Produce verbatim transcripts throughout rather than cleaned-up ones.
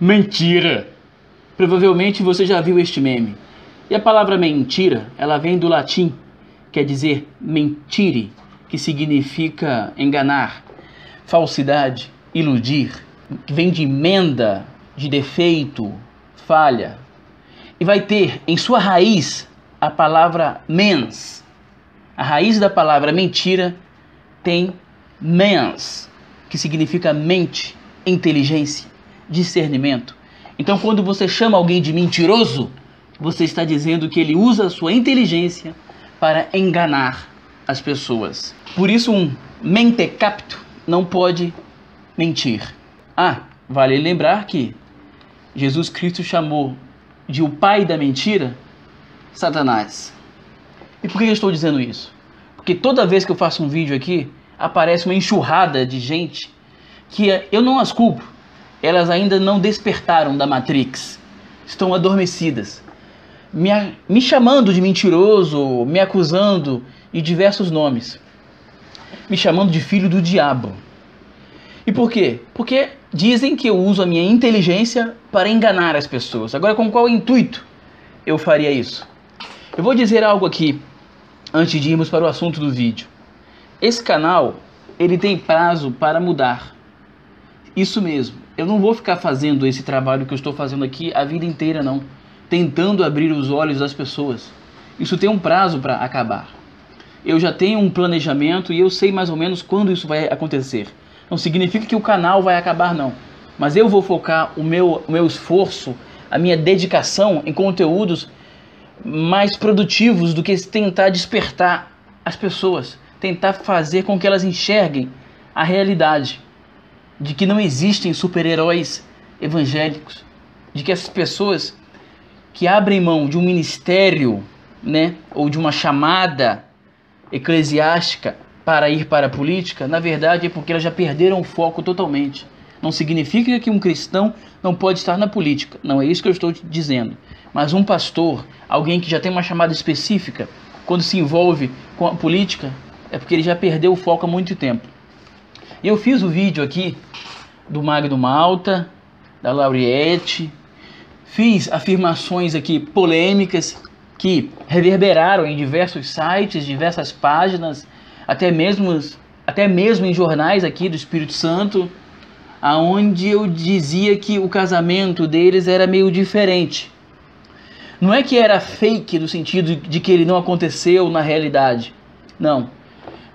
Mentira! Provavelmente você já viu este meme. E a palavra mentira, ela vem do latim, quer dizer mentire, que significa enganar, falsidade, iludir, que vem de emenda, de defeito, falha. E vai ter em sua raiz a palavra mens. A raiz da palavra mentira tem mens, que significa mente, inteligência, discernimento. Então, quando você chama alguém de mentiroso, você está dizendo que ele usa a sua inteligência para enganar as pessoas. Por isso, um mentecapto não pode mentir. Ah, vale lembrar que Jesus Cristo chamou de o pai da mentira Satanás. E por que eu estou dizendo isso? Porque toda vez que eu faço um vídeo aqui, aparece uma enxurrada de gente que eu não as culpo. Elas ainda não despertaram da Matrix. Estão adormecidas. Me, me chamando de mentiroso, me acusando e diversos nomes. Me chamando de filho do diabo. E por quê? Porque dizem que eu uso a minha inteligência para enganar as pessoas. Agora, com qual intuito eu faria isso? Eu vou dizer algo aqui, antes de irmos para o assunto do vídeo. Esse canal, ele tem prazo para mudar. Isso mesmo. Eu não vou ficar fazendo esse trabalho que eu estou fazendo aqui a vida inteira, não. Tentando abrir os olhos das pessoas. Isso tem um prazo para acabar. Eu já tenho um planejamento e eu sei mais ou menos quando isso vai acontecer. Não significa que o canal vai acabar, não. Mas eu vou focar o meu, o meu esforço, a minha dedicação em conteúdos mais produtivos do que tentar despertar as pessoas. Tentar fazer com que elas enxerguem a realidade de que não existem super-heróis evangélicos. De que essas pessoas que abrem mão de um ministério, né, ou de uma chamada eclesiástica para ir para a política, na verdade é porque elas já perderam o foco totalmente. Não significa que um cristão não pode estar na política, não é isso que eu estou dizendo. Mas um pastor, alguém que já tem uma chamada específica, quando se envolve com a política, é porque ele já perdeu o foco há muito tempo. Eu fiz o vídeo aqui do Magno Malta, da Lauriete, fiz afirmações aqui polêmicas que reverberaram em diversos sites, diversas páginas, Até mesmo, até mesmo em jornais aqui do Espírito Santo, aonde eu dizia que o casamento deles era meio diferente. Não é que era fake no sentido de que ele não aconteceu na realidade, não.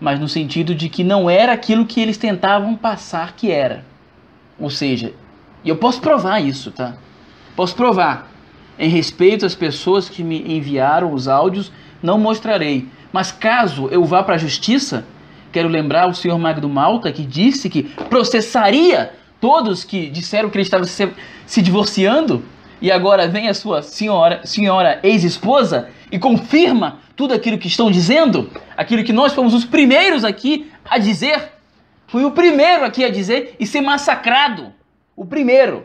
Mas no sentido de que não era aquilo que eles tentavam passar que era. Ou seja, e eu posso provar isso, tá? Posso provar. Em respeito às pessoas que me enviaram os áudios, não mostrarei. Mas caso eu vá para a justiça, quero lembrar o senhor Magno Malta, que disse que processaria todos que disseram que ele estava se, se divorciando, e agora vem a sua senhora, senhora ex-esposa e confirma tudo aquilo que estão dizendo, aquilo que nós fomos os primeiros aqui a dizer, fui o primeiro aqui a dizer e ser massacrado, o primeiro.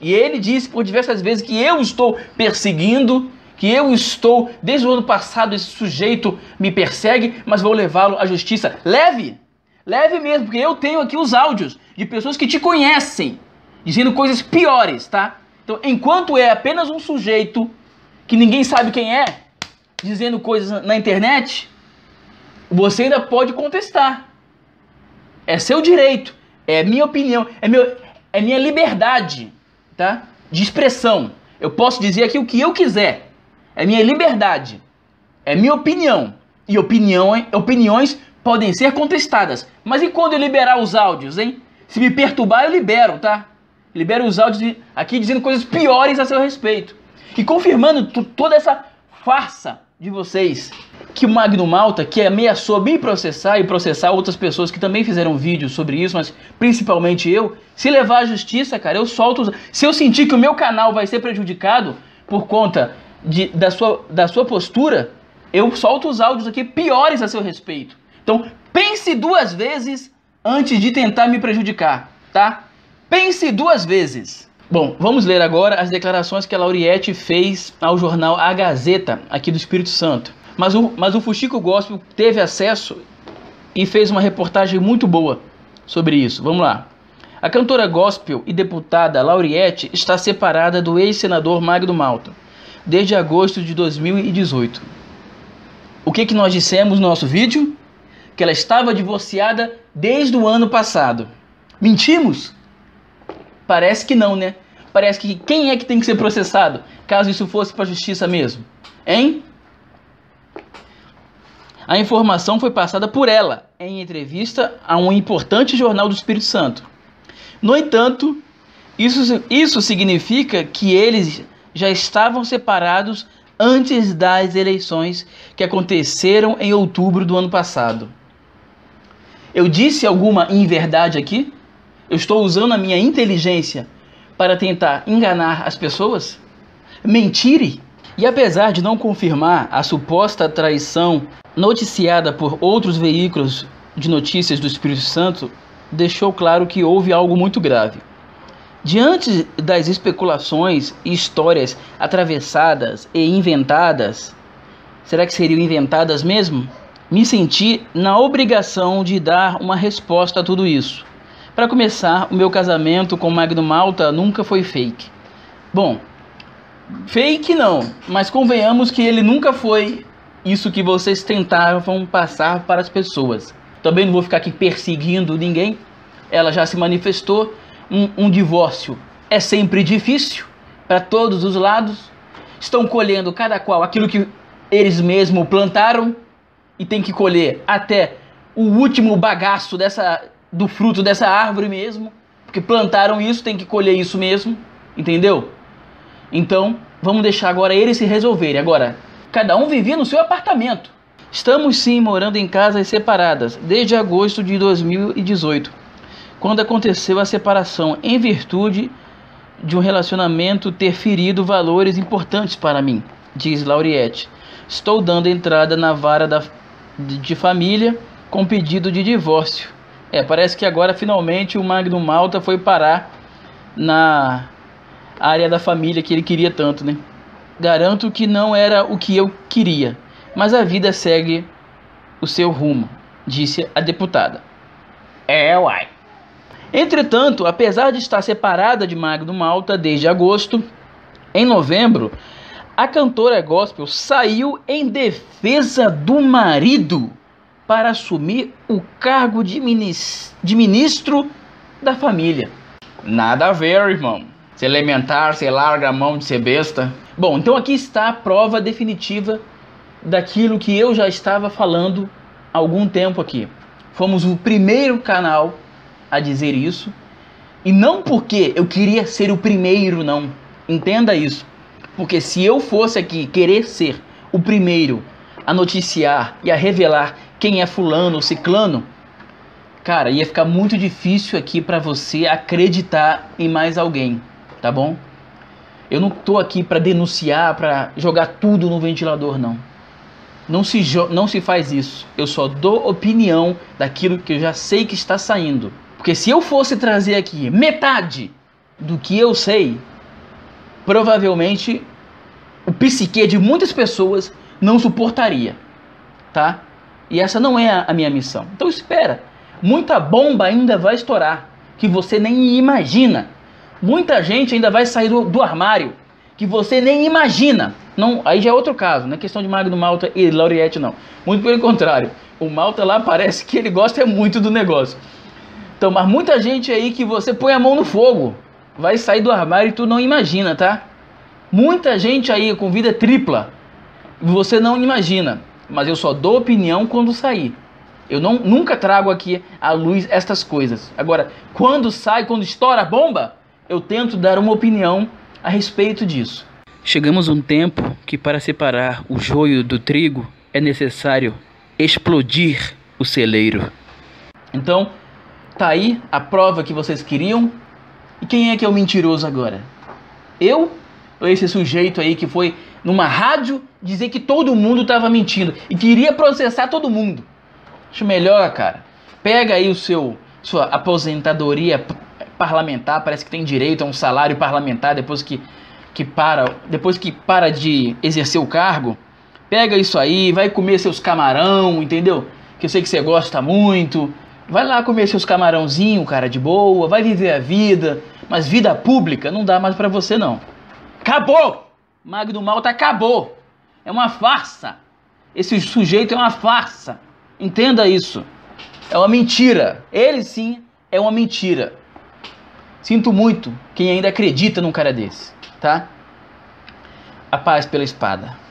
E ele disse por diversas vezes que eu estou perseguindo, que eu estou, desde o ano passado esse sujeito me persegue, mas vou levá-lo à justiça. Leve, leve mesmo, porque eu tenho aqui os áudios de pessoas que te conhecem, dizendo coisas piores, tá? Então, enquanto é apenas um sujeito, que ninguém sabe quem é, dizendo coisas na internet, você ainda pode contestar. É seu direito, é minha opinião, é, meu, é minha liberdade, tá? De expressão. Eu posso dizer aqui o que eu quiser. É minha liberdade, é minha opinião, e opiniões, opiniões podem ser contestadas. Mas e quando eu liberar os áudios, hein? Se me perturbar, eu libero, tá? Libero os áudios aqui dizendo coisas piores a seu respeito. E confirmando toda essa farsa de vocês, que o Magno Malta, que ameaçou me processar e processar outras pessoas que também fizeram vídeos sobre isso, mas principalmente eu, se levar à justiça, cara, eu solto os... Se eu sentir que o meu canal vai ser prejudicado por conta... De, da, sua, da sua postura, eu solto os áudios aqui piores a seu respeito. Então, pense duas vezes antes de tentar me prejudicar, tá? Pense duas vezes. Bom, vamos ler agora as declarações que a Lauriete fez ao jornal A Gazeta, aqui do Espírito Santo. Mas o, mas o Fuxico Gospel teve acesso e fez uma reportagem muito boa sobre isso. Vamos lá. A cantora gospel e deputada Lauriete está separada do ex-senador Magno Malta desde agosto de dois mil e dezoito. O que, que nós dissemos no nosso vídeo? Que ela estava divorciada desde o ano passado. Mentimos? Parece que não, né? Parece que quem é que tem que ser processado, caso isso fosse para a justiça mesmo? Hein? A informação foi passada por ela em entrevista a um importante jornal do Espírito Santo. No entanto, isso, isso significa que eles já estavam separados antes das eleições que aconteceram em outubro do ano passado. Eu disse alguma inverdade aqui? Eu estou usando a minha inteligência para tentar enganar as pessoas? Mentire! E apesar de não confirmar a suposta traição noticiada por outros veículos de notícias do Espírito Santo, deixou claro que houve algo muito grave. Diante das especulações e histórias atravessadas e inventadas, será que seriam inventadas mesmo? Me senti na obrigação de dar uma resposta a tudo isso. Para começar, o meu casamento com Magno Malta nunca foi fake. Bom, fake não, mas convenhamos que ele nunca foi isso que vocês tentavam passar para as pessoas. Também não vou ficar aqui perseguindo ninguém. Ela já se manifestou. Um, um divórcio é sempre difícil para todos os lados. Estão colhendo cada qual aquilo que eles mesmos plantaram e tem que colher até o último bagaço dessa, do fruto dessa árvore mesmo. Porque plantaram isso, tem que colher isso mesmo. Entendeu? Então, vamos deixar agora eles se resolverem. Agora, cada um vivia no seu apartamento. Estamos sim morando em casas separadas desde agosto de dois mil e dezoito, quando aconteceu a separação em virtude de um relacionamento ter ferido valores importantes para mim, diz Lauriete. Estou dando entrada na vara da, de família com pedido de divórcio. É, parece que agora finalmente o Magno Malta foi parar na área da família que ele queria tanto, né? Garanto que não era o que eu queria, mas a vida segue o seu rumo, disse a deputada. É, uai. Entretanto, apesar de estar separada de Magno Malta desde agosto, em novembro, a cantora gospel saiu em defesa do marido para assumir o cargo de ministro da família. Nada a ver, irmão. Se elementar, se larga a mão de ser besta. Bom, então aqui está a prova definitiva daquilo que eu já estava falando há algum tempo aqui. Fomos o primeiro canal a dizer isso. E não porque eu queria ser o primeiro, não. Entenda isso. Porque se eu fosse aqui querer ser o primeiro a noticiar e a revelar quem é fulano ou ciclano, cara, ia ficar muito difícil aqui para você acreditar em mais alguém, tá bom? Eu não tô aqui para denunciar, para jogar tudo no ventilador, não. Não se, não se faz isso. Eu só dou opinião daquilo que eu já sei que está saindo. Porque se eu fosse trazer aqui metade do que eu sei, provavelmente o psique de muitas pessoas não suportaria, tá? E essa não é a minha missão. Então espera, muita bomba ainda vai estourar, que você nem imagina. Muita gente ainda vai sair do, do armário, que você nem imagina. Não, aí já é outro caso, não é questão de Magno Malta e Lauriete, não. Muito pelo contrário, o Malta lá parece que ele gosta muito do negócio. Então, mas muita gente aí que você põe a mão no fogo, vai sair do armário e tu não imagina, tá? Muita gente aí com vida tripla, você não imagina. Mas eu só dou opinião quando sair. Eu não, nunca trago aqui à luz estas coisas. Agora, quando sai, quando estoura a bomba, eu tento dar uma opinião a respeito disso. Chegamos a um tempo que para separar o joio do trigo é necessário explodir o celeiro. Então, tá aí a prova que vocês queriam. E quem é que é o mentiroso agora? Eu? Ou esse sujeito aí que foi numa rádio dizer que todo mundo estava mentindo e queria processar todo mundo? Acho melhor, cara. Pega aí o seu, sua aposentadoria parlamentar, parece que tem direito a um salário parlamentar depois que Que para, depois que para de exercer o cargo, pega isso aí, vai comer seus camarão, entendeu? Que eu sei que você gosta muito, Vai lá comer seus camarãozinhos, cara, de boa, vai viver a vida, mas vida pública não dá mais pra você não. Acabou! Magno Malta acabou! É uma farsa! Esse sujeito é uma farsa! Entenda isso! É uma mentira! Ele sim é uma mentira! Sinto muito quem ainda acredita num cara desse, tá? A paz pela espada.